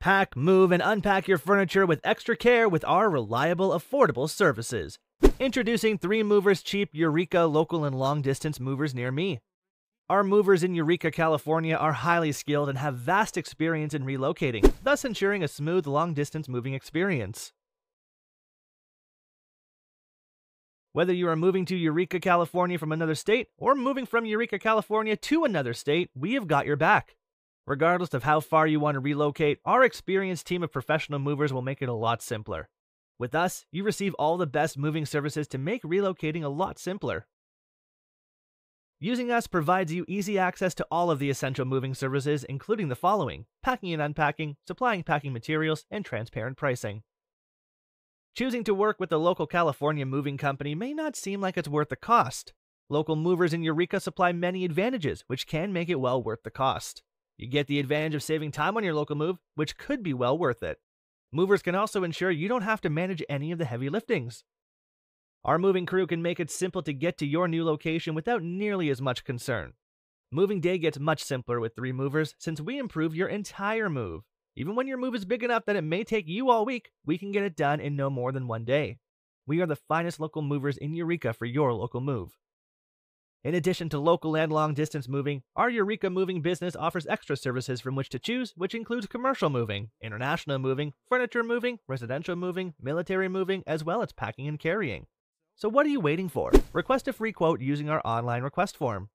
Pack, move, and unpack your furniture with extra care with our reliable, affordable services. Introducing Three Movers cheap Eureka local and long-distance movers near me. Our movers in Eureka, California are highly skilled and have vast experience in relocating, thus ensuring a smooth long-distance moving experience. Whether you are moving to Eureka, California from another state or moving from Eureka, California to another state, we have got your back. Regardless of how far you want to relocate, our experienced team of professional movers will make it a lot simpler. With us, you receive all the best moving services to make relocating a lot simpler. Using us provides you easy access to all of the essential moving services, including the following: packing and unpacking, supplying packing materials, and transparent pricing. Choosing to work with a local California moving company may not seem like it's worth the cost. Local movers in Eureka supply many advantages, which can make it well worth the cost. You get the advantage of saving time on your local move, which could be well worth it. Movers can also ensure you don't have to manage any of the heavy liftings. Our moving crew can make it simple to get to your new location without nearly as much concern. Moving day gets much simpler with Three Movers since we improve your entire move. Even when your move is big enough that it may take you all week, we can get it done in no more than one day. We are the finest local movers in Eureka for your local move. In addition to local and long-distance moving, our Eureka moving business offers extra services from which to choose, which includes commercial moving, international moving, furniture moving, residential moving, military moving, as well as packing and carrying. So what are you waiting for? Request a free quote using our online request form.